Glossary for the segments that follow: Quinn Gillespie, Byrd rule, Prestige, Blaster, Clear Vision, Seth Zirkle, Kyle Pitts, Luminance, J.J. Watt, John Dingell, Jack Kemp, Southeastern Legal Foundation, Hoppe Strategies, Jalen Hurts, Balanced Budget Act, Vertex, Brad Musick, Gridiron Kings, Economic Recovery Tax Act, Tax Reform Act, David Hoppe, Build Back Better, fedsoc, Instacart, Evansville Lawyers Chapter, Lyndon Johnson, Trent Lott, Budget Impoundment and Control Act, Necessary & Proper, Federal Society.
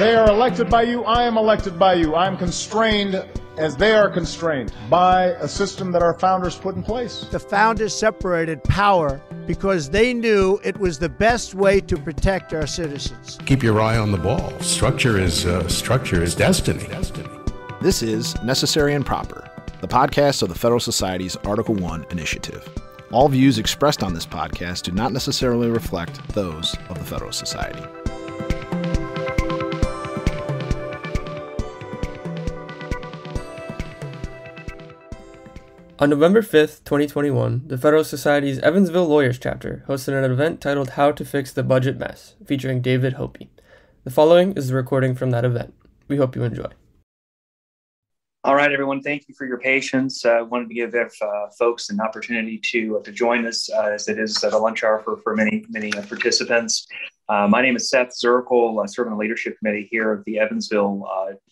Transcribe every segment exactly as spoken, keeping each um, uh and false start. They are elected by you. I am elected by you. I am constrained as they are constrained by a system that our founders put in place. The founders separated power because they knew it was the best way to protect our citizens. Keep your eye on the ball. Structure is uh, structure is destiny. destiny. This is Necessary and Proper, the podcast of the Federal Society's Article one initiative. All views expressed on this podcast do not necessarily reflect those of the Federal Society. On November fifth, twenty twenty-one, the Federal Society's Evansville Lawyers Chapter hosted an event titled How to Fix the Budget Mess, featuring David Hoppe. The following is the recording from that event. We hope you enjoy. All right, everyone, thank you for your patience. I uh, wanted to give uh, folks an opportunity to, uh, to join us uh, as it is at a lunch hour for, for many, many uh, participants. Uh, my name is Seth Zirkle. I serve on the leadership committee here of the Evansville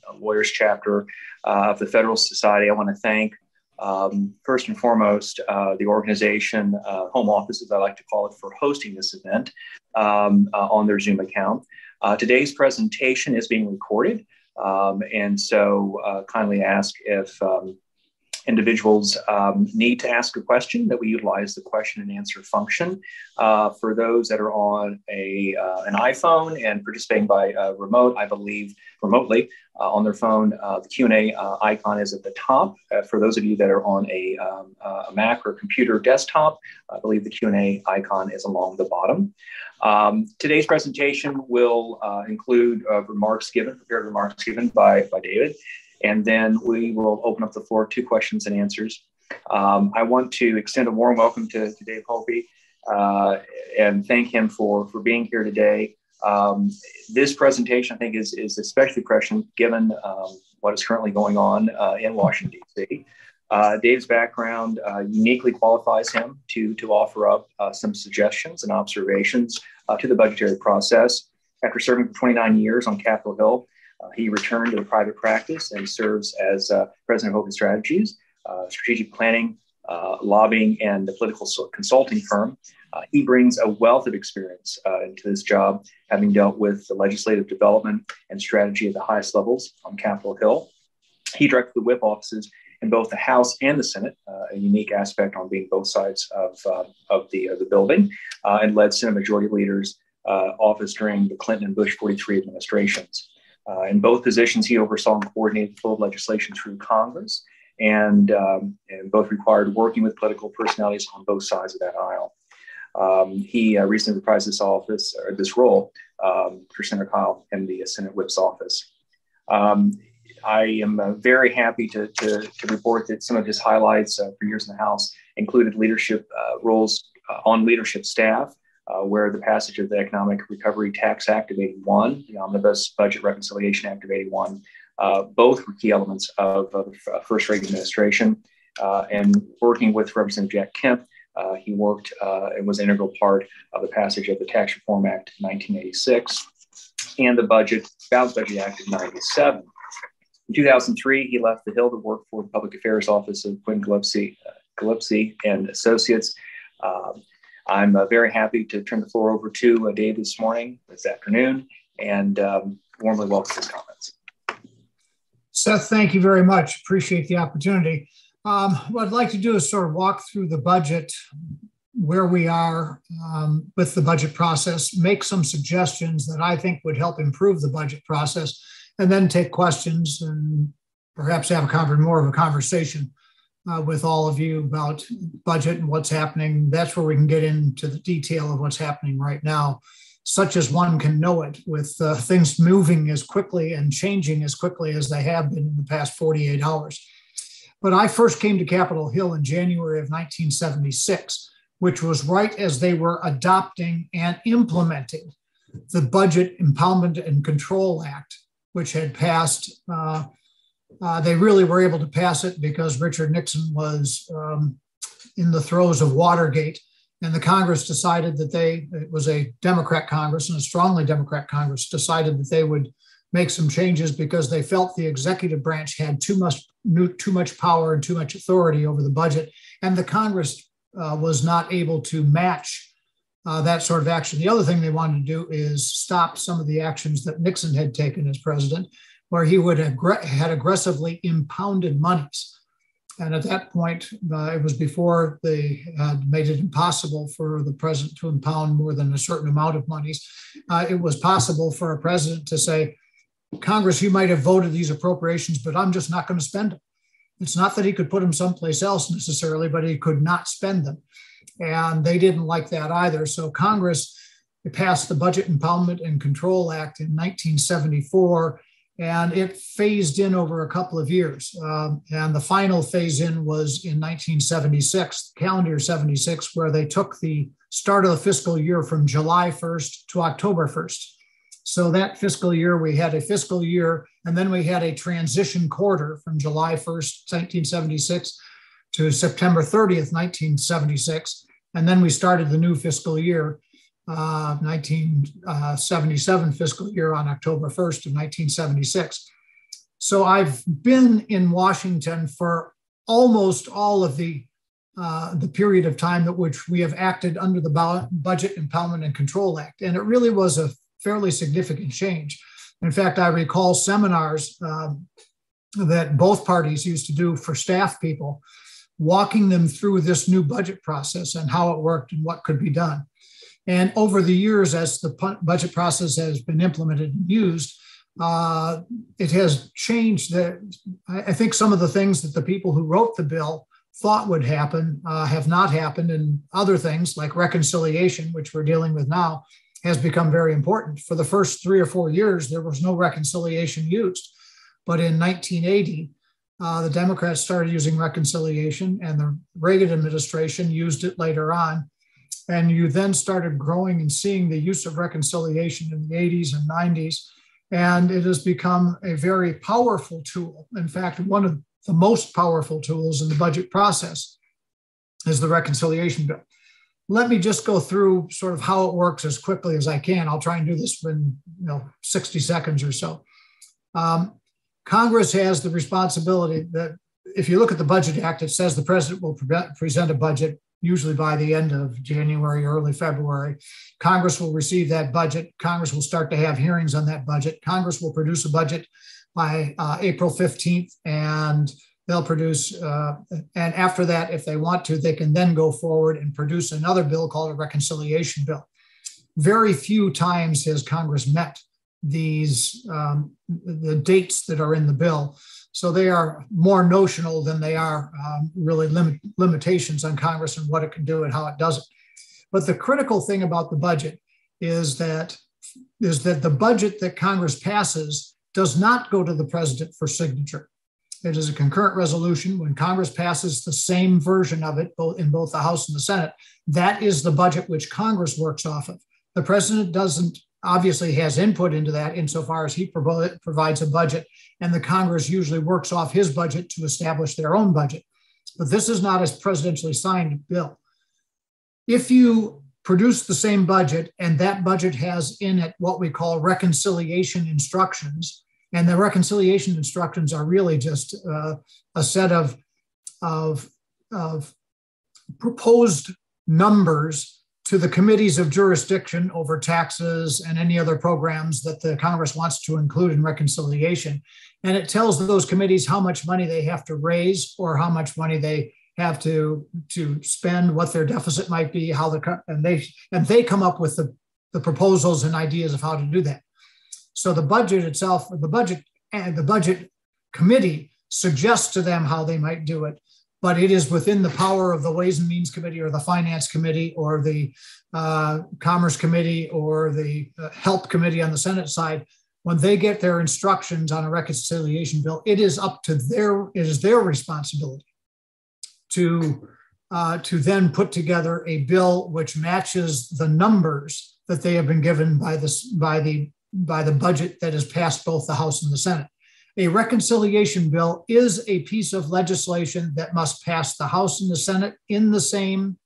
uh, Lawyers Chapter uh, of the Federal Society. I want to thank Um, first and foremost, uh, the organization, uh, home office, as I like to call it, for hosting this event um, uh, on their Zoom account. Uh, today's presentation is being recorded, um, and so uh, kindly ask if um, individuals um, need to ask a question that we utilize the question and answer function. Uh, for those that are on a, uh, an iPhone and participating by uh, remote, I believe remotely uh, on their phone, uh, the Q and A uh, icon is at the top. Uh, for those of you that are on a, um, a Mac or computer desktop, I believe the Q and A icon is along the bottom. Um, today's presentation will uh, include uh, remarks given, prepared remarks given by, by David. And then we will open up the floor to questions and answers. Um, I want to extend a warm welcome to, to Dave Hoppe uh, and thank him for, for being here today. Um, this presentation, I think, is, is especially prescient given um, what is currently going on uh, in Washington, D C Uh, Dave's background uh, uniquely qualifies him to, to offer up uh, some suggestions and observations uh, to the budgetary process. After serving for twenty-nine years on Capitol Hill, Uh, he returned to the private practice and serves as uh, president of Hoppe Strategies, uh, strategic planning, uh, lobbying, and the political consulting firm. Uh, he brings a wealth of experience uh, into this job, having dealt with the legislative development and strategy at the highest levels on Capitol Hill. He directed the whip offices in both the House and the Senate, uh, a unique aspect on being both sides of, uh, of, the, of the building, uh, and led Senate Majority Leader's uh, office during the Clinton and Bush forty-three administrations. Uh, in both positions, he oversaw and coordinated the flow of legislation through Congress, and, um, and both required working with political personalities on both sides of that aisle. Um, he uh, recently reprised this office or this role um, for Senator Kyle in the uh, Senate Whip's office. Um, I am uh, very happy to, to, to report that some of his highlights uh, for years in the House included leadership uh, roles uh, on leadership staff, Uh, where the passage of the Economic Recovery Tax Act of eighty-one, the Omnibus Budget Reconciliation Act of eighty-one, uh, both were key elements of, of uh, first Reagan administration. Uh, and working with Representative Jack Kemp, uh, he worked uh, and was an integral part of the passage of the Tax Reform Act of nineteen eighty-six and the budget, Balanced Budget Act of ninety-seven. In two thousand three, he left the Hill to work for the Public Affairs Office of Quinn Gillespie, uh, Gillespie and Associates. Uh, I'm uh, very happy to turn the floor over to uh, Dave this morning, this afternoon, and um, warmly welcome his comments. Seth, thank you very much. Appreciate the opportunity. Um, what I'd like to do is sort of walk through the budget, where we are um, with the budget process, make some suggestions that I think would help improve the budget process, and then take questions and perhaps have a more of a conversation Uh, with all of you about budget and what's happening. That's where we can get into the detail of what's happening right now, such as one can know it, with uh, things moving as quickly and changing as quickly as they have been in the past forty-eight hours. But I first came to Capitol Hill in January of nineteen seventy-six, which was right as they were adopting and implementing the Budget Impoundment and Control Act, which had passed uh, Uh, they really were able to pass it because Richard Nixon was um, in the throes of Watergate, and the Congress decided that they, it was a Democrat Congress and a strongly Democrat Congress, decided that they would make some changes because they felt the executive branch had too much, too much power and too much authority over the budget, and the Congress uh, was not able to match uh, that sort of action. The other thing they wanted to do is stop some of the actions that Nixon had taken as president, where he would have aggr- had aggressively impounded monies. And at that point, uh, it was before they uh, made it impossible for the president to impound more than a certain amount of monies. Uh, it was possible for a president to say, Congress, you might have voted these appropriations, but I'm just not going to spend them. It's not that he could put them someplace else necessarily, but he could not spend them. And they didn't like that either. So Congress passed the Budget Impoundment and Control Act in nineteen seventy-four, and it phased in over a couple of years. Um, and the final phase in was in nineteen seventy-six, calendar year seventy-six, where they took the start of the fiscal year from July first to October first. So that fiscal year, we had a fiscal year, and then we had a transition quarter from July first, nineteen seventy-six to September thirtieth, nineteen seventy-six. And then we started the new fiscal year. Uh, nineteen seventy-seven fiscal year on October first of nineteen seventy-six. So I've been in Washington for almost all of the uh, the period of time at which we have acted under the Budget Impoundment and Control Act, and it really was a fairly significant change. In fact, I recall seminars uh, that both parties used to do for staff people, walking them through this new budget process and how it worked and what could be done. And over the years, as the budget process has been implemented and used, uh, it has changed. The, I think some of the things that the people who wrote the bill thought would happen uh, have not happened. And other things like reconciliation, which we're dealing with now, has become very important. For the first three or four years, there was no reconciliation used. But in nineteen eighty, uh, the Democrats started using reconciliation, and the Reagan administration used it later on. And you then started growing and seeing the use of reconciliation in the eighties and nineties. And it has become a very powerful tool. In fact, one of the most powerful tools in the budget process is the reconciliation bill. Let me just go through sort of how it works as quickly as I can. I'll try and do this in you know, sixty seconds or so. Um, Congress has the responsibility that if you look at the Budget Act, it says the president will pre- present a budget usually by the end of January, early February. Congress will receive that budget. Congress will start to have hearings on that budget. Congress will produce a budget by uh, April fifteenth, and they'll produce, uh, and after that, if they want to, they can then go forward and produce another bill called a reconciliation bill. Very few times has Congress met these, um, the dates that are in the bill. So they are more notional than they are um, really lim- limitations on Congress and what it can do and how it does it. But the critical thing about the budget is that, is that the budget that Congress passes does not go to the president for signature. It is a concurrent resolution. When Congress passes the same version of it both in both the House and the Senate, that is the budget which Congress works off of. The president doesn't obviously has input into that insofar as he provo- provides a budget, and the Congress usually works off his budget to establish their own budget. But this is not a presidentially signed bill. If you produce the same budget and that budget has in it what we call reconciliation instructions, and the reconciliation instructions are really just uh, a set of, of, of proposed numbers to the committees of jurisdiction over taxes and any other programs that the Congress wants to include in reconciliation. And it tells those committees how much money they have to raise or how much money they have to, to spend, what their deficit might be, how the, and they, and they come up with the, the proposals and ideas of how to do that. So the budget itself, the budget and the budget committee suggests to them how they might do it. But it is within the power of the Ways and Means Committee or the Finance Committee or the uh, Commerce Committee or the uh, Help Committee on the Senate side. When they get their instructions on a reconciliation bill, it is up to their, it is their responsibility to, uh, to then put together a bill which matches the numbers that they have been given by, this, by, the, by the budget that has passed both the House and the Senate. A reconciliation bill is a piece of legislation that must pass the House and the Senate in the same,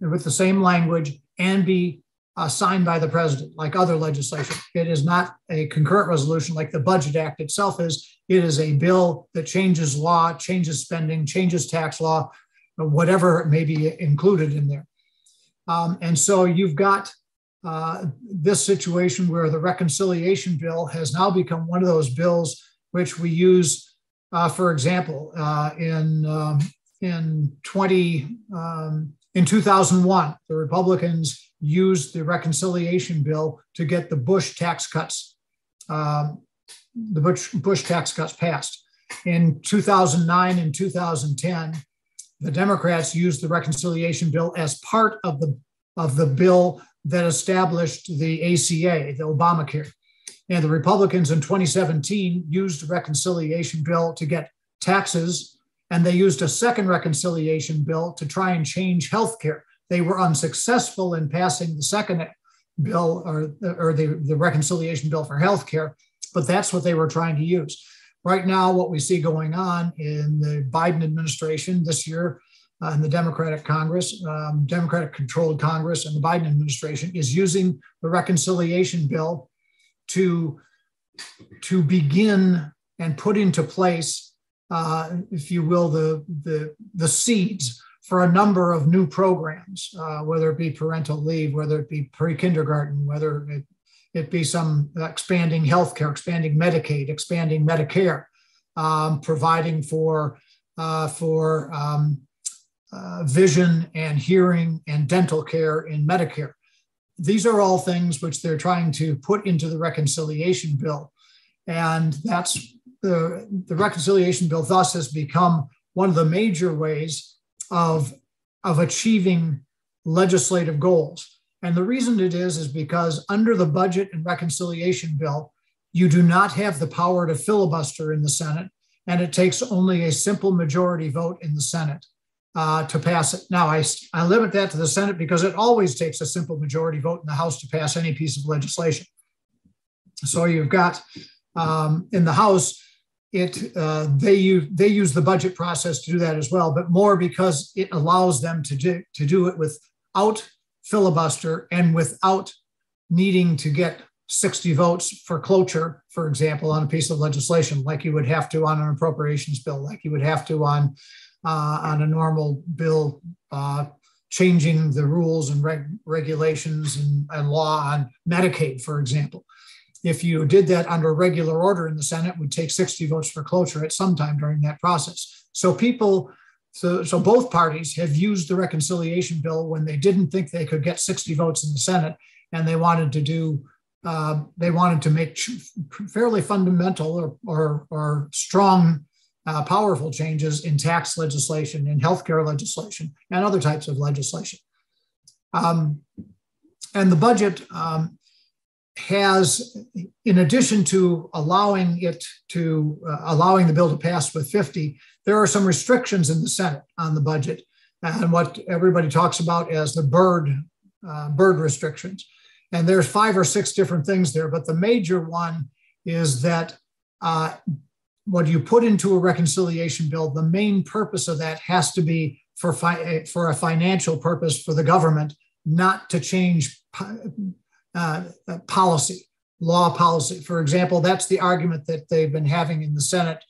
with the same language and be uh, signed by the president like other legislation. It is not a concurrent resolution like the Budget Act itself is. It is a bill that changes law, changes spending, changes tax law, whatever may be included in there. Um, and so you've got uh, this situation where the reconciliation bill has now become one of those bills which we use, uh, for example, uh, in um, in twenty um, in two thousand one, the Republicans used the reconciliation bill to get the Bush tax cuts, um, the Bush, Bush tax cuts passed. In two thousand nine and two thousand ten, the Democrats used the reconciliation bill as part of the of the bill that established the A C A, the Obamacare. And the Republicans in twenty seventeen used the reconciliation bill to get taxes, and they used a second reconciliation bill to try and change health care. They were unsuccessful in passing the second bill or, or the, the reconciliation bill for health care, but that's what they were trying to use. Right now, what we see going on in the Biden administration this year uh, in the Democratic Congress, um, Democratic-controlled Congress, and the Biden administration is using the reconciliation bill to, to begin and put into place, uh, if you will, the, the, the seeds for a number of new programs, uh, whether it be parental leave, whether it be pre-kindergarten, whether it it be some expanding healthcare, expanding Medicaid, expanding Medicare, um, providing for uh, for um, uh, vision and hearing and dental care in Medicare. These are all things which they're trying to put into the reconciliation bill, and that's the the reconciliation bill. Thus, has become one of the major ways of of achieving legislative goals. And the reason it is, is because under the budget and reconciliation bill, you do not have the power to filibuster in the Senate, and it takes only a simple majority vote in the Senate uh, to pass it. Now, I, I limit that to the Senate because it always takes a simple majority vote in the House to pass any piece of legislation. So you've got um, in the House, it uh, they, use, they use the budget process to do that as well, but more because it allows them to do, to do it without filibuster and without needing to get sixty votes for cloture, for example, on a piece of legislation, like you would have to on an appropriations bill, like you would have to on uh, on a normal bill, uh, changing the rules and reg regulations and, and law on Medicaid, for example. If you did that under regular order in the Senate, it would take sixty votes for cloture at some time during that process. So people So, so both parties have used the reconciliation bill when they didn't think they could get sixty votes in the Senate, and they wanted to do, uh, they wanted to make fairly fundamental or, or, or strong, uh, powerful changes in tax legislation, in healthcare legislation, and other types of legislation. Um, and the budget um, has, in addition to allowing it to, uh, allowing the bill to pass with fifty, there are some restrictions in the Senate on the budget and what everybody talks about as the Byrd, uh, Byrd restrictions. And there's five or six different things there, but the major one is that uh, what you put into a reconciliation bill, the main purpose of that has to be for, fi for a financial purpose for the government, not to change uh, policy, law policy. For example, that's the argument that they've been having in the Senate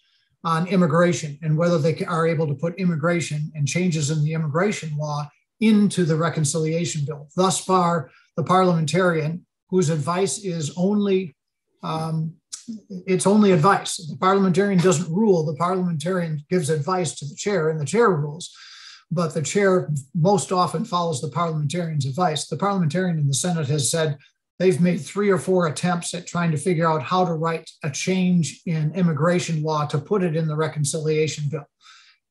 on immigration and whether they are able to put immigration and changes in the immigration law into the reconciliation bill. Thus far, the parliamentarian whose advice is only, um, it's only advice. The parliamentarian doesn't rule. The parliamentarian gives advice to the chair and the chair rules, but the chair most often follows the parliamentarian's advice. The parliamentarian in the Senate has said they've made three or four attempts at trying to figure out how to write a change in immigration law to put it in the reconciliation bill.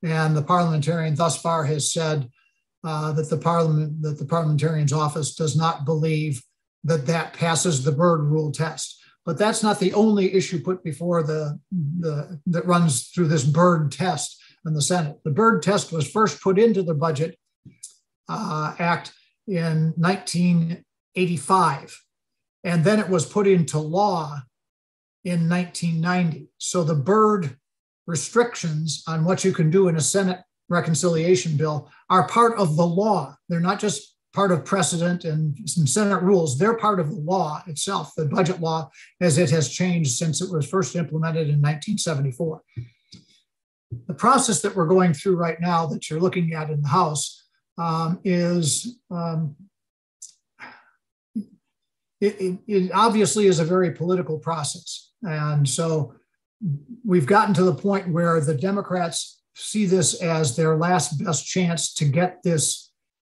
And the parliamentarian thus far has said uh, that, the parliament, that the parliamentarian's office does not believe that that passes the Byrd rule test. But that's not the only issue put before the, the that runs through this Byrd test in the Senate. The Byrd test was first put into the Budget uh, Act in nineteen eighty-five. And then it was put into law in nineteen ninety. So the Byrd restrictions on what you can do in a Senate reconciliation bill are part of the law. They're not just part of precedent and some Senate rules. They're part of the law itself, the budget law, as it has changed since it was first implemented in nineteen seventy-four. The process that we're going through right now that you're looking at in the House um, is um, it, it, it obviously is a very political process. And so we've gotten to the point where the Democrats see this as their last best chance to get this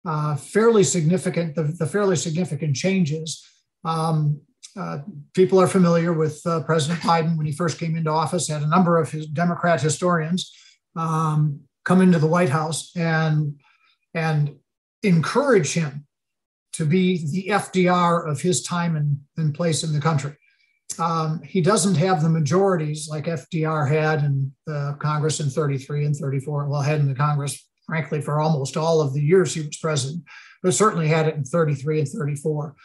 uh, fairly significant, the, the fairly significant changes. Um, uh, people are familiar with uh, President Biden when he first came into office, had a number of his Democrat historians um, come into the White House and, and encourage him to be the F D R of his time and, and place in the country. Um, he doesn't have the majorities like F D R had in the Congress in thirty-three and thirty-four, well, had in the Congress, frankly, for almost all of the years he was president, but certainly had it in thirty-three and thirty-four.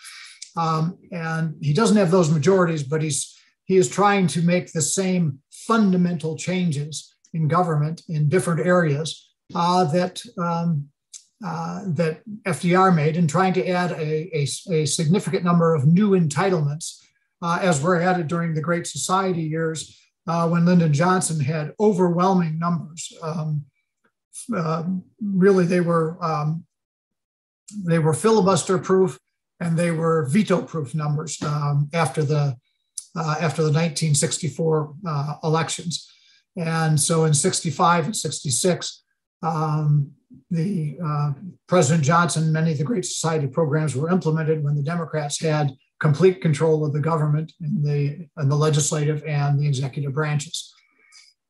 Um, and he doesn't have those majorities, but he's he is trying to make the same fundamental changes in government in different areas uh, that um, uh, that F D R made, and trying to add a, a, a significant number of new entitlements. Uh, as we're at it during the Great Society years, uh, when Lyndon Johnson had overwhelming numbers, um, uh, really they were um, they were filibuster-proof and they were veto-proof numbers um, after the uh, after the nineteen sixty-four uh, elections, and so in sixty-five and sixty-six, um, the uh, President Johnson, many of the Great Society programs were implemented when the Democrats had complete control of the government and the, and the legislative and the executive branches.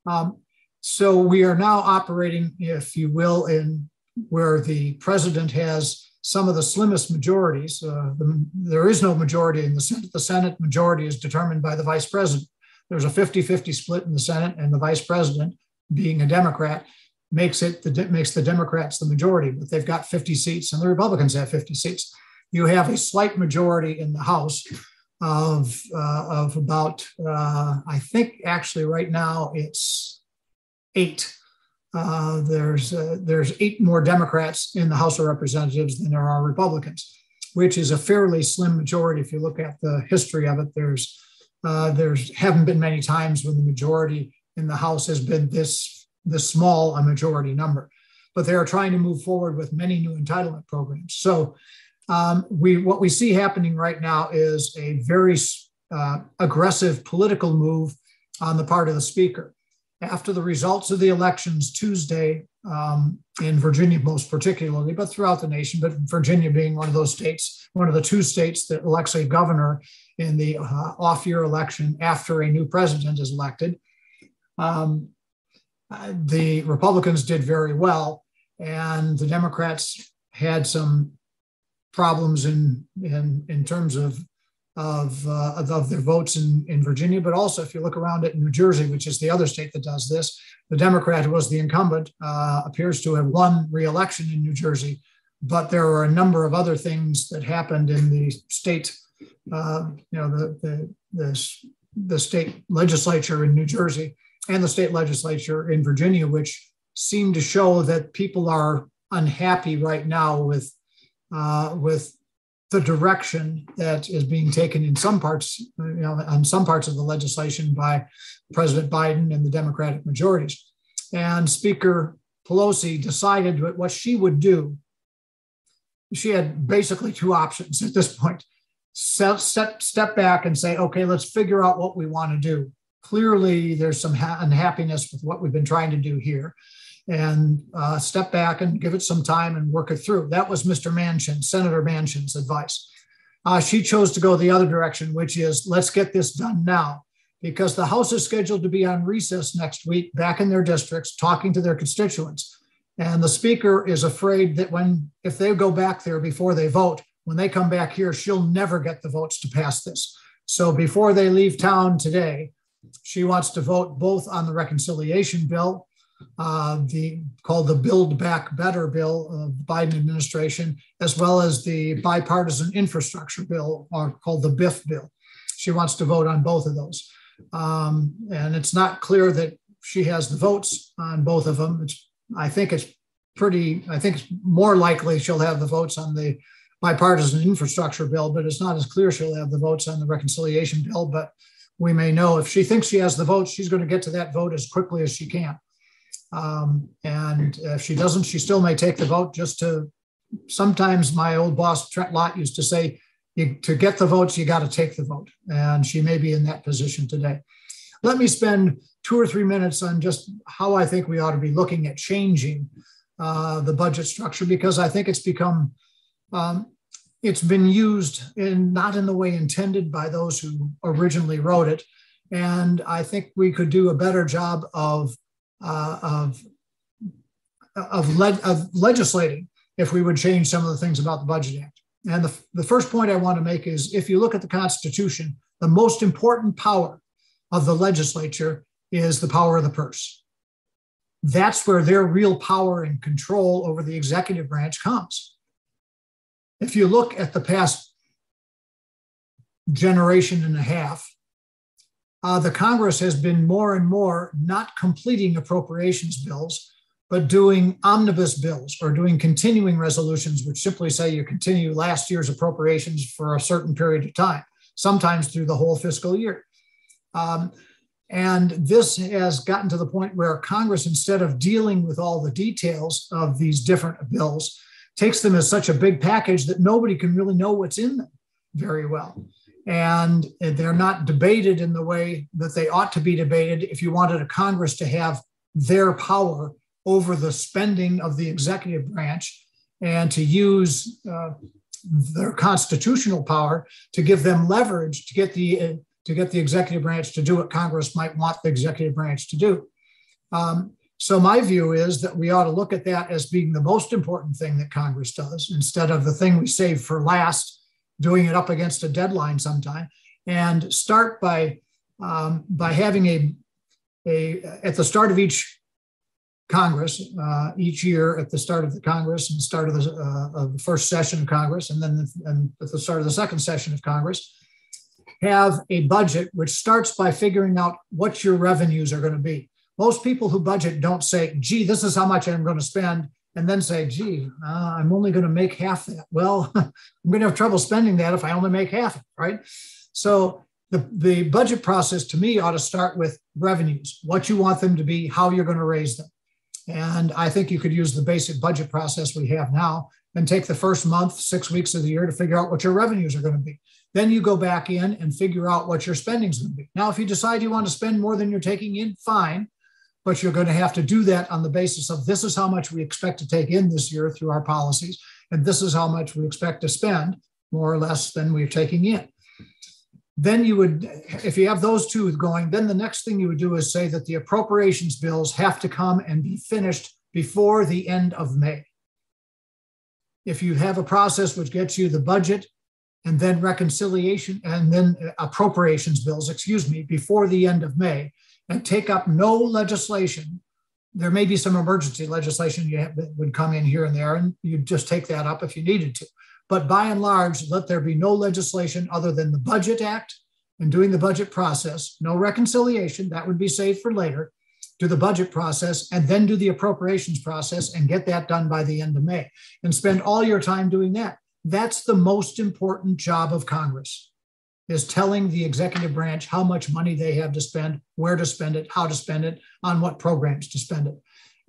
Um, so we are now operating, if you will, in where the president has some of the slimmest majorities. Uh, the, there is no majority in the Senate. The Senate majority is determined by the vice president. There's a fifty-fifty split in the Senate, and the vice president, being a Democrat, makes it the, makes the Democrats the majority, but they've got fifty seats and the Republicans have fifty seats. You have a slight majority in the House of, uh, of about, uh, I think actually right now it's eight. Uh, there's, uh, there's eight more Democrats in the House of Representatives than there are Republicans, which is a fairly slim majority. If you look at the history of it, there's, uh, there's haven't been many times when the majority in the House has been this, this small a majority number, but they are trying to move forward with many new entitlement programs. So Um, we, what we see happening right now is a very uh, aggressive political move on the part of the speaker. After the results of the elections Tuesday, um, in Virginia most particularly, but throughout the nation, but Virginia being one of those states, one of the two states that elects a governor in the uh, off-year election after a new president is elected, um, the Republicans did very well, and the Democrats had some problems in, in, in terms of, of, uh, of, of their votes in, in Virginia. But also, if you look around at New Jersey, which is the other state that does this, the Democrat who was the incumbent uh, appears to have won re-election in New Jersey. But there were a number of other things that happened in the state, uh, you know, the, the, the, the state legislature in New Jersey and the state legislature in Virginia, which seem to show that people are unhappy right now with Uh, with the direction that is being taken in some parts, you know, on some parts of the legislation by President Biden and the Democratic majorities. And Speaker Pelosi decided what she would do. She had basically two options at this point. Step, step, step back and say, okay, let's figure out what we want to do. Clearly, there's some ha- unhappiness with what we've been trying to do here. And uh, step back and give it some time and work it through. That was Mister Manchin, Senator Manchin's advice. Uh, she chose to go the other direction, which is let's get this done now, because the House is scheduled to be on recess next week, back in their districts, talking to their constituents. And the speaker is afraid that when, if they go back there before they vote, when they come back here, she'll never get the votes to pass this. So before they leave town today, she wants to vote both on the reconciliation bill, Uh, the called the Build Back Better bill of the Biden administration, as well as the bipartisan infrastructure bill, or called the B I F bill. She wants to vote on both of those. Um, and it's not clear that she has the votes on both of them. It's, I think it's pretty, I think it's more likely she'll have the votes on the bipartisan infrastructure bill, but it's not as clear she'll have the votes on the reconciliation bill. But we may know if she thinks she has the votes, she's going to get to that vote as quickly as she can. Um, and if she doesn't, she still may take the vote just to, sometimes my old boss, Trent Lott, used to say, you, to get the votes, you got to take the vote. And she may be in that position today. Let me spend two or three minutes on just how I think we ought to be looking at changing uh, the budget structure, because I think it's become, um, it's been used in not in the way intended by those who originally wrote it. And I think we could do a better job of, uh, of, of, le of legislating if we would change some of the things about the Budget Act. And the, the first point I want to make is, if you look at the Constitution, the most important power of the legislature is the power of the purse. That's where their real power and control over the executive branch comes. If you look at the past generation and a half, uh, the Congress has been more and more not completing appropriations bills, but doing omnibus bills or doing continuing resolutions, which simply say you continue last year's appropriations for a certain period of time, sometimes through the whole fiscal year. Um, and this has gotten to the point where Congress, instead of dealing with all the details of these different bills, takes them as such a big package that nobody can really know what's in them very well. And they're not debated in the way that they ought to be debated if you wanted a Congress to have their power over the spending of the executive branch and to use uh, their constitutional power to give them leverage to get the uh, to get the executive branch to do what Congress might want the executive branch to do. Um, so my view is that we ought to look at that as being the most important thing that Congress does, instead of the thing we save for last, doing it up against a deadline sometime, and start by, um, by having a, a, at the start of each Congress, uh, each year at the start of the Congress and start of the, uh, of the first session of Congress, and then the, and at the start of the second session of Congress, have a budget which starts by figuring out what your revenues are going to be. Most people who budget don't say, gee, this is how much I'm going to spend, and then say, gee, uh, I'm only going to make half that. Well, I'm going to have trouble spending that if I only make half it, right? So the, the budget process to me ought to start with revenues, what you want them to be, how you're going to raise them. And I think you could use the basic budget process we have now and take the first month, six weeks of the year to figure out what your revenues are going to be. Then you go back in and figure out what your spending's going to be. Now, if you decide you want to spend more than you're taking in, fine, but you're going to have to do that on the basis of this is how much we expect to take in this year through our policies, and this is how much we expect to spend, more or less than we're taking in. Then you would, if you have those two going, then the next thing you would do is say that the appropriations bills have to come and be finished before the end of May. If you have a process which gets you the budget and then reconciliation and then appropriations bills, excuse me, before the end of May, and take up no legislation, there may be some emergency legislation you have that would come in here and there, and you just take that up if you needed to. But by and large, let there be no legislation other than the Budget Act and doing the budget process, no reconciliation, that would be saved for later, do the budget process, and then do the appropriations process and get that done by the end of May, and spend all your time doing that. That's the most important job of Congress, is telling the executive branch how much money they have to spend, where to spend it, how to spend it, on what programs to spend it.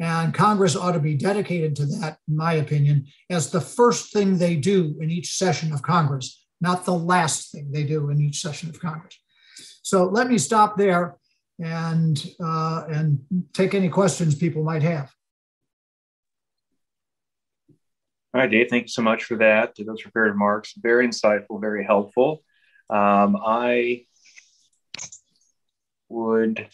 And Congress ought to be dedicated to that, in my opinion, as the first thing they do in each session of Congress, not the last thing they do in each session of Congress. So let me stop there and, uh, and take any questions people might have. All right, Dave, thank you so much for that. Those prepared remarks, very insightful, very helpful. Um, I would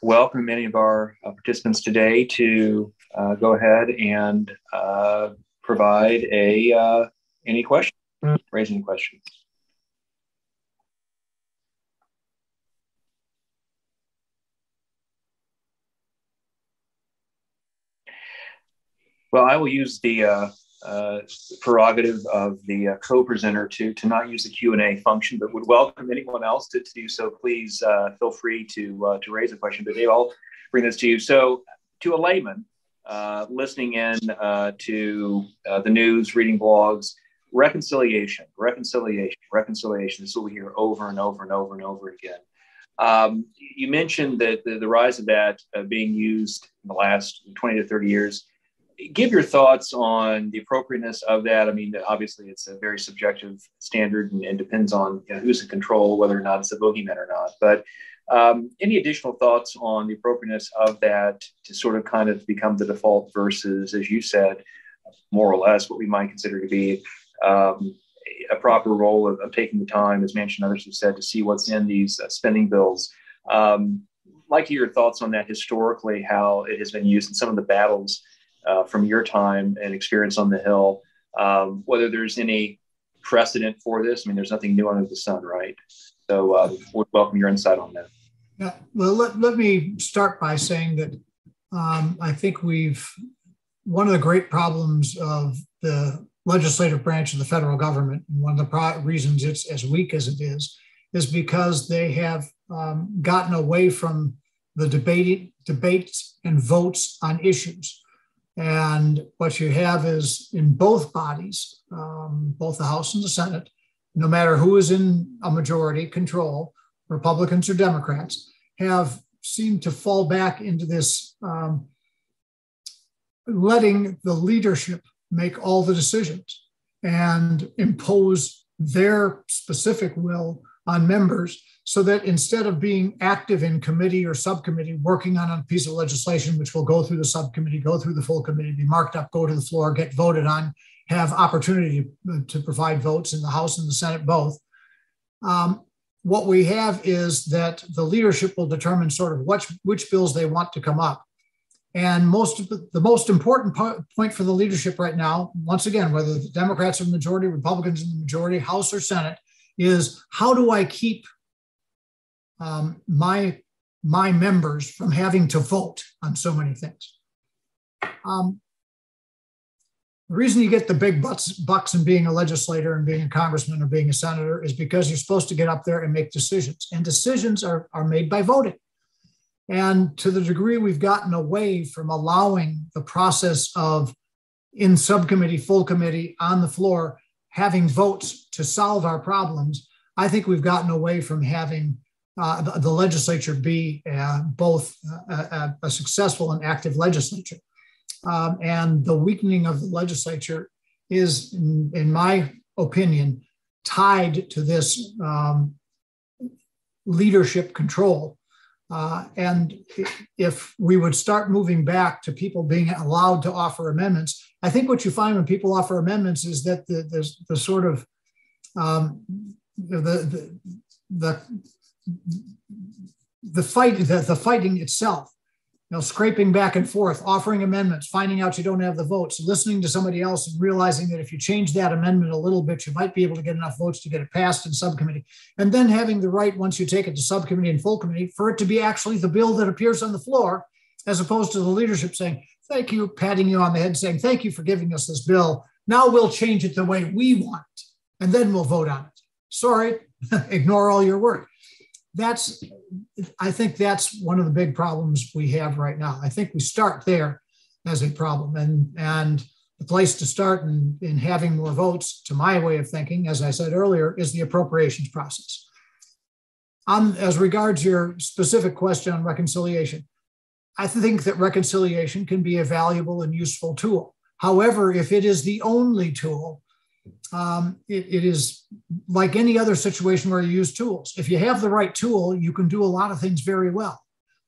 welcome many of our uh, participants today to uh, go ahead and uh, provide a uh, any questions, raise any questions. Well, I will use the uh, uh, prerogative of the uh, co-presenter to to not use the Q and A function, but would welcome anyone else to, to do so. Please uh, feel free to uh, to raise a question. But Dave, I'll bring this to you. So, to a layman uh, listening in uh, to uh, the news, reading blogs, reconciliation, reconciliation, reconciliation. This is what we hear over and over and over and over again. Um, you mentioned that the, the rise of that uh, being used in the last twenty to thirty years. give your thoughts on the appropriateness of that. I mean, obviously, it's a very subjective standard and, and depends on you know, who's in control, whether or not it's a boogeyman or not. But um, any additional thoughts on the appropriateness of that to sort of kind of become the default versus, as you said, more or less what we might consider to be um, a proper role of, of taking the time, as mentioned, others have said, to see what's in these uh, spending bills. Um, I'd like to hear your thoughts on that historically, how it has been used in some of the battles uh, from your time and experience on the Hill, um, whether there's any precedent for this. I mean, there's nothing new under the sun, right? So uh, we welcome your insight on that. Yeah, well, let, let me start by saying that um, I think we've, one of the great problems of the legislative branch of the federal government, and one of the pro- reasons it's as weak as it is, is because they have um, gotten away from the debate, debates and votes on issues. And what you have is in both bodies, um, both the House and the Senate, no matter who is in a majority control, Republicans or Democrats, have seemed to fall back into this um, letting the leadership make all the decisions and impose their specific will on members, so that instead of being active in committee or subcommittee, working on a piece of legislation, which will go through the subcommittee, go through the full committee, be marked up, go to the floor, get voted on, have opportunity to provide votes in the House and the Senate both. Um, what we have is that the leadership will determine sort of which, which bills they want to come up. And most of the, the most important po- point for the leadership right now, once again, whether the Democrats are in the majority, Republicans in the majority, House or Senate, is how do I keep um, my, my members from having to vote on so many things? Um, the reason you get the big bucks, bucks in being a legislator and being a congressman or being a senator is because you're supposed to get up there and make decisions. And decisions are, are made by voting. And to the degree we've gotten away from allowing the process of in subcommittee, full committee, on the floor, having votes to solve our problems, I think we've gotten away from having uh, the, the legislature be uh, both uh, a, a successful and active legislature. Um, and the weakening of the legislature is, in, in my opinion, tied to this um, leadership control. Uh, and if we would start moving back to people being allowed to offer amendments, I think what you find when people offer amendments is that the, the, the sort of um, the, the the the fight the, the fighting itself, you know, scraping back and forth, offering amendments, finding out you don't have the votes, listening to somebody else and realizing that if you change that amendment a little bit, you might be able to get enough votes to get it passed in subcommittee. And then having the right, once you take it to subcommittee and full committee, for it to be actually the bill that appears on the floor, as opposed to the leadership saying, thank you, patting you on the head, saying, thank you for giving us this bill. Now we'll change it the way we want it, and then we'll vote on it. Sorry, ignore all your work. That's, I think that's one of the big problems we have right now. I think we start there as a problem, and, and the place to start in, in having more votes, to my way of thinking, as I said earlier, is the appropriations process. Um, as regards your specific question on reconciliation, I think that reconciliation can be a valuable and useful tool. However, if it is the only tool, Um, it, it is like any other situation where you use tools. If you have the right tool, you can do a lot of things very well,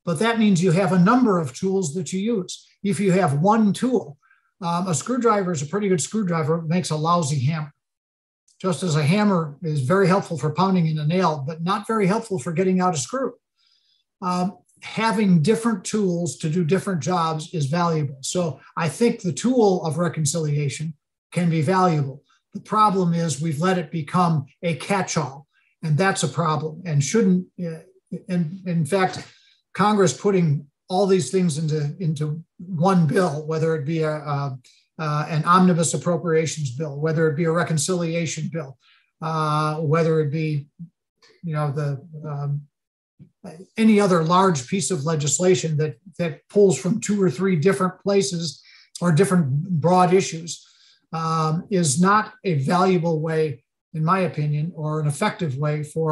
but that means you have a number of tools that you use. If you have one tool, um, a screwdriver is a pretty good screwdriver, it makes a lousy hammer. Just as a hammer is very helpful for pounding in a nail, but not very helpful for getting out a screw. Um, having different tools to do different jobs is valuable. So I think the tool of reconciliation can be valuable. The problem is we've let it become a catch-all, and that's a problem, and shouldn't, and in fact, Congress putting all these things into, into one bill, whether it be a, a, uh, an omnibus appropriations bill, whether it be a reconciliation bill, uh, whether it be, you know, the um, any other large piece of legislation that, that pulls from two or three different places or different broad issues, Um, is not a valuable way, in my opinion, or an effective way for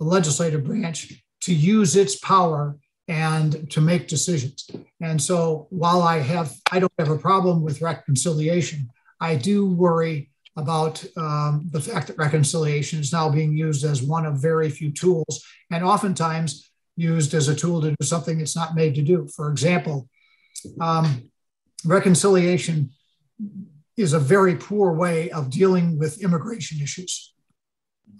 the legislative branch to use its power and to make decisions. And so while I have, I don't have a problem with reconciliation, I do worry about um, the fact that reconciliation is now being used as one of very few tools, and oftentimes used as a tool to do something it's not made to do. For example, um, reconciliation is a very poor way of dealing with immigration issues.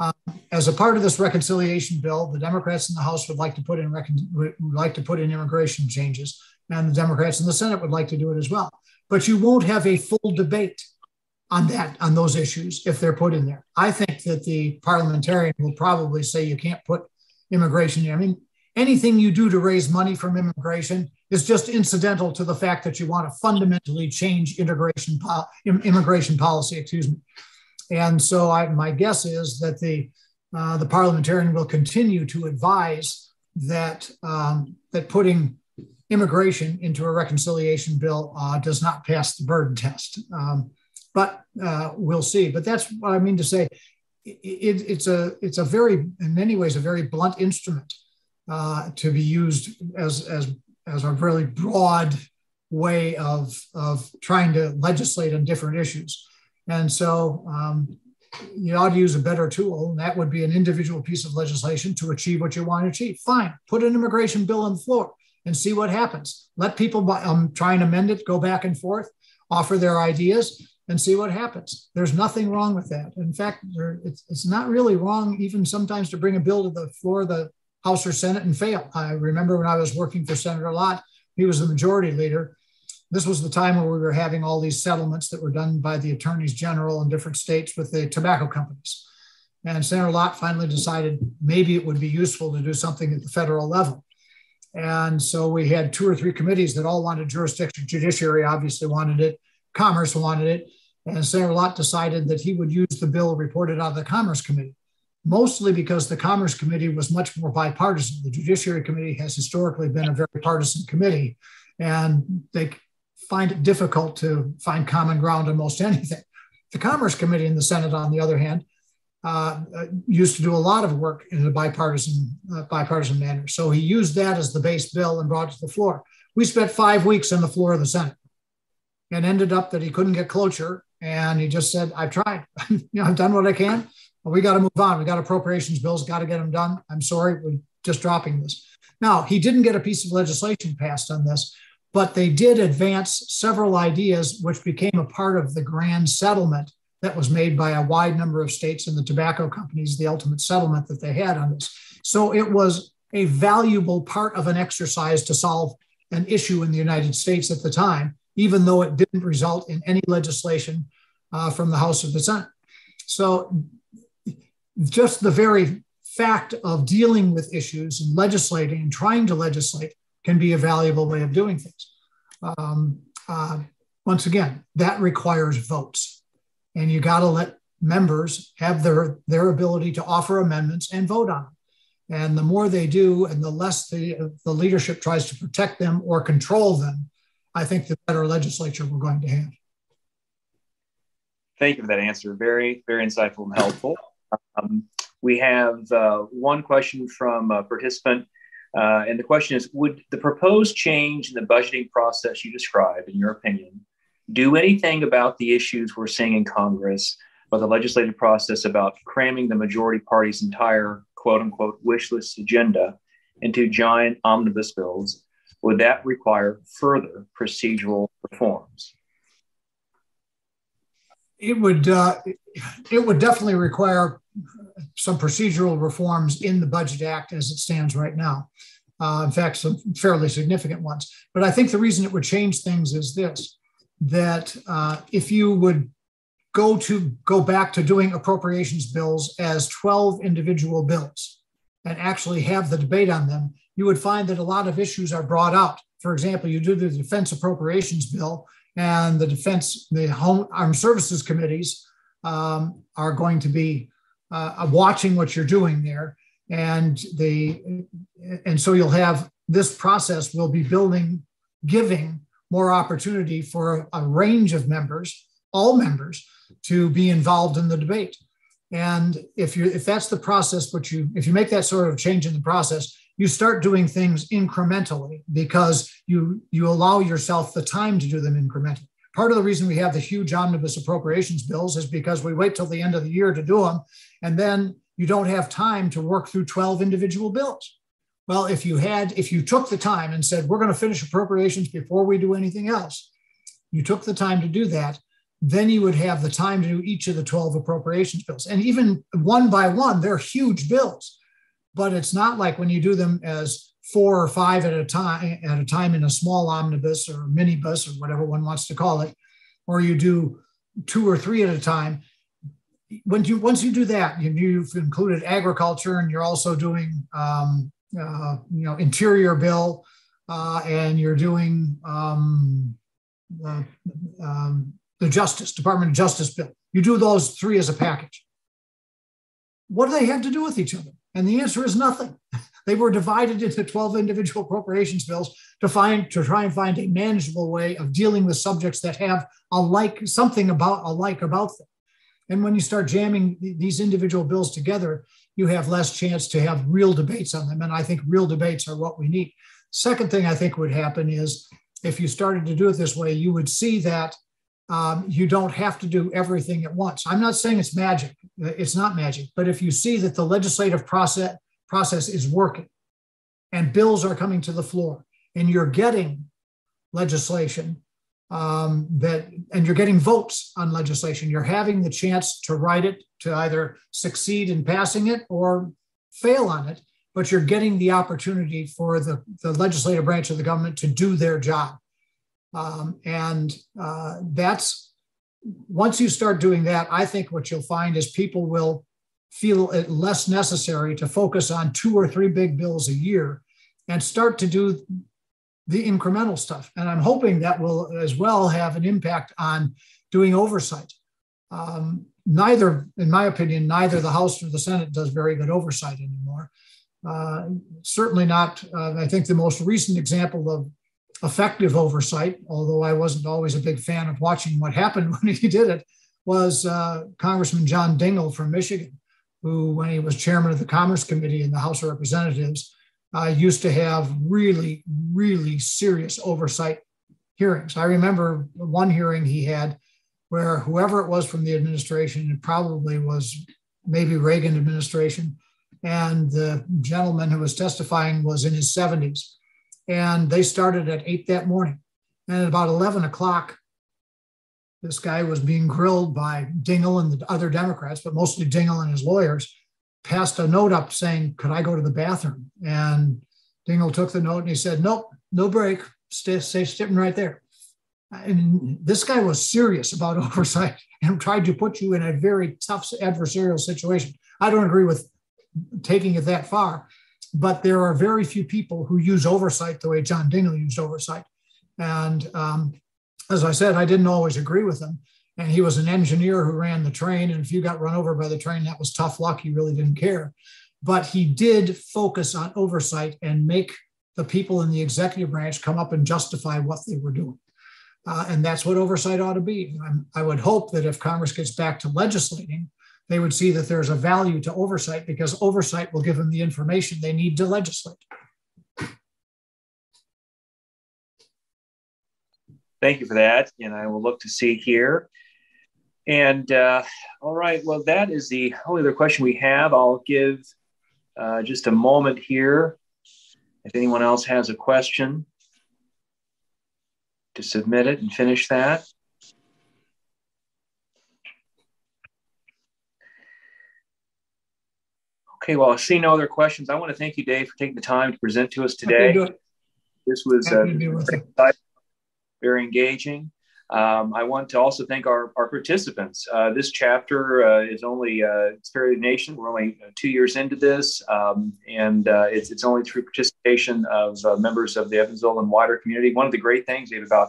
Um, as a part of this reconciliation bill, the Democrats in the House would like to put in recon- would like to put in immigration changes, and the Democrats in the Senate would like to do it as well. But you won't have a full debate on that, on those issues, if they're put in there. I think that the parliamentarian will probably say you can't put immigration in. I mean, anything you do to raise money from immigration is just incidental to the fact that you want to fundamentally change integration po- immigration policy, excuse me. And so I, my guess is that the uh, the parliamentarian will continue to advise that um, that putting immigration into a reconciliation bill uh, does not pass the burden test. Um, But uh, we'll see. But that's what I mean to say. It, it, it's a it's a very, in many ways, a very blunt instrument uh, to be used as as as a really broad way of of trying to legislate on different issues. And so um, you ought to use a better tool, and that would be an individual piece of legislation to achieve what you want to achieve. Fine, put an immigration bill on the floor and see what happens. Let people um, try and amend it, go back and forth, offer their ideas, and see what happens. There's nothing wrong with that. In fact, there, it's, it's not really wrong even sometimes to bring a bill to the floor of the House or Senate and fail. I remember when I was working for Senator Lott, he was the majority leader. This was the time where we were having all these settlements that were done by the attorneys general in different states with the tobacco companies. And Senator Lott finally decided maybe it would be useful to do something at the federal level. And so we had two or three committees that all wanted jurisdiction. Judiciary obviously wanted it. Commerce wanted it. And Senator Lott decided that he would use the bill reported out of the Commerce Committee, mostly because the Commerce Committee was much more bipartisan. The Judiciary Committee has historically been a very partisan committee, and they find it difficult to find common ground on most anything. The Commerce Committee in the Senate, on the other hand, uh, used to do a lot of work in a bipartisan, uh, bipartisan manner. So he used that as the base bill and brought it to the floor. We spent five weeks on the floor of the Senate and ended up that he couldn't get cloture. And he just said, I've tried, you know, I've done what I can, but we got to move on. We got appropriations bills, got to get them done. I'm sorry, we're just dropping this. Now, he didn't get a piece of legislation passed on this, but they did advance several ideas which became a part of the grand settlement that was made by a wide number of states and the tobacco companies, the ultimate settlement that they had on this. So it was a valuable part of an exercise to solve an issue in the United States at the time, even though it didn't result in any legislation uh, from the House or the Senate. So just the very fact of dealing with issues and legislating and trying to legislate can be a valuable way of doing things. Um, uh, once again, that requires votes. And you gotta let members have their, their ability to offer amendments and vote on them. And the more they do, and the less the, the leadership tries to protect them or control them, I think the better legislature we're going to have. Thank you for that answer. Very, very insightful and helpful. Um, we have uh, one question from a participant, uh, and the question is, would the proposed change in the budgeting process you describe, in your opinion, do anything about the issues we're seeing in Congress about the legislative process about cramming the majority party's entire quote unquote wish list agenda into giant omnibus bills? Would that require further procedural reforms? It would uh, it would definitely require some procedural reforms in the Budget Act as it stands right now. Uh, in fact, some fairly significant ones. But I think the reason it would change things is this, that uh, if you would go to go back to doing appropriations bills as twelve individual bills and actually have the debate on them, you would find that a lot of issues are brought out. For example, you do the Defense Appropriations Bill, and the Defense, the Home Armed Services Committees um, are going to be uh, watching what you're doing there, and the and so you'll have this process will be building, giving more opportunity for a range of members, all members, to be involved in the debate. And if you if that's the process, but you if you make that sort of change in the process, you start doing things incrementally because you you allow yourself the time to do them incrementally. Part of the reason we have the huge omnibus appropriations bills is because we wait till the end of the year to do them, and then you don't have time to work through twelve individual bills. Well, if you had, if you took the time and said, we're going to finish appropriations before we do anything else, you took the time to do that, then you would have the time to do each of the twelve appropriations bills. And even one by one, they're huge bills, but it's not like when you do them as four or five at a time at a time in a small omnibus or minibus or whatever one wants to call it, or you do two or three at a time. When you once you do that, you, you've included agriculture, and you're also doing um, uh, you know interior bill, uh, and you're doing um, uh, um, the Justice Department of Justice bill. You do those three as a package. What do they have to do with each other? And the answer is nothing. They were divided into twelve individual appropriations bills to find to try and find a manageable way of dealing with subjects that have a like something about alike about them. And when you start jamming these individual bills together, you have less chance to have real debates on them. And I think real debates are what we need. Second thing I think would happen is if you started to do it this way, you would see that um, you don't have to do everything at once. I'm not saying it's magic. It's not magic. But if you see that the legislative process process is working and bills are coming to the floor and you're getting legislation, Um, that and you're getting votes on legislation. You're having the chance to write it, to either succeed in passing it or fail on it, but you're getting the opportunity for the, the legislative branch of the government to do their job. Um, and uh, that's, once you start doing that, I think what you'll find is people will feel it less necessary to focus on two or three big bills a year and start to do the incremental stuff. And I'm hoping that will as well have an impact on doing oversight. Um, neither, in my opinion, neither the House nor the Senate does very good oversight anymore. Uh, certainly not, uh, I think the most recent example of effective oversight, although I wasn't always a big fan of watching what happened when he did it, was uh, Congressman John Dingell from Michigan, who, when he was chairman of the Commerce Committee in the House of Representatives, I uh, used to have really, really serious oversight hearings. I remember one hearing he had where whoever it was from the administration, it probably was maybe Reagan administration, and the gentleman who was testifying was in his seventies. And they started at eight that morning. And at about eleven o'clock, this guy was being grilled by Dingell and the other Democrats, but mostly Dingell and his lawyers, passed a note up saying, could I go to the bathroom? And Dingell took the note and he said, nope, no break, stay, stay sitting right there. And this guy was serious about oversight and tried to put you in a very tough adversarial situation. I don't agree with taking it that far, but there are very few people who use oversight the way John Dingell used oversight. And um, as I said, I didn't always agree with him. And he was an engineer who ran the train. And if you got run over by the train, that was tough luck. He really didn't care. But he did focus on oversight and make the people in the executive branch come up and justify what they were doing. Uh, and that's what oversight ought to be. I'm, I would hope that if Congress gets back to legislating, they would see that there's a value to oversight because oversight will give them the information they need to legislate. Thank you for that. And I will look to see here. And uh, all right, well, that is the only other question we have. I'll give uh, just a moment here if anyone else has a question to submit it and finish that. Okay, well, I see no other questions. I want to thank you, Dave, for taking the time to present to us today. This was uh, exciting, very engaging. Um, I want to also thank our, our participants. Uh, this chapter uh, is only, uh, it's fairly nation. We're only two years into this. Um, and uh, it's, it's only through participation of uh, members of the Evansville and wider community. One of the great things, Dave, about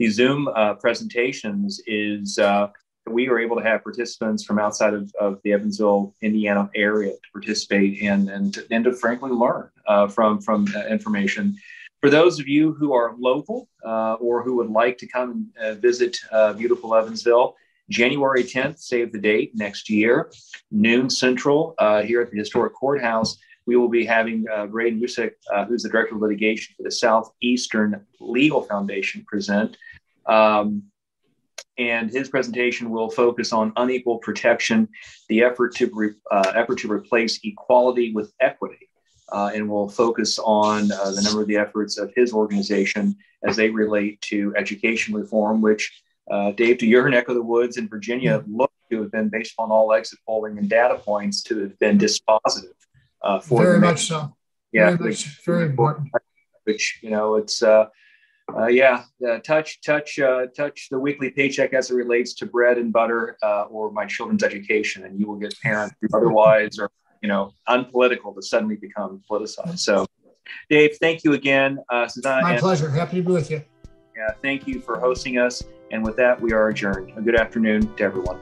these Zoom uh, presentations is uh, we were able to have participants from outside of, of the Evansville, Indiana area to participate in and to, and to frankly learn uh, from, from uh, information. For those of you who are local uh, or who would like to come and uh, visit uh, beautiful Evansville, January tenth, save the date, next year, noon central, uh, here at the historic courthouse. We will be having uh, Brad Musick, uh, who's the director of litigation for the Southeastern Legal Foundation, present. Um, and his presentation will focus on unequal protection, the effort to re, uh, effort to replace equality with equity. Uh, and will focus on uh, the number of the efforts of his organization as they relate to education reform, which, uh, Dave, to your neck of the woods in Virginia, looked to have been, based on all exit polling and data points, to have been dispositive. Uh, for very much so. Yeah, very, which, much, very important. Which, you know, it's uh, uh, yeah, uh, touch, touch, uh, touch the weekly paycheck as it relates to bread and butter uh, or my children's education, and you will get parents who otherwise are, you know, unpolitical to suddenly become politicized. So, Dave, thank you again. Uh, Susanna, my pleasure. Happy to be with you. Yeah, thank you for hosting us. And with that, we are adjourned. A good afternoon to everyone.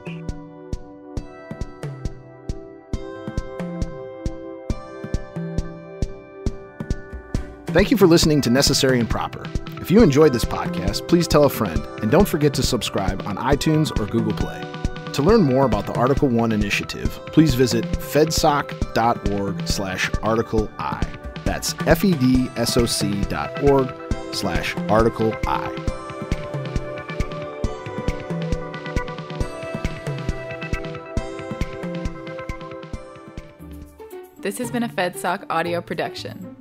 Thank you for listening to Necessary and Proper. If you enjoyed this podcast, please tell a friend, and don't forget to subscribe on iTunes or Google Play. To learn more about the Article one initiative, please visit fedsoc.org slash article I. That's F-E-D-S-O-C dot org slash article I. This has been a FedSoc audio production.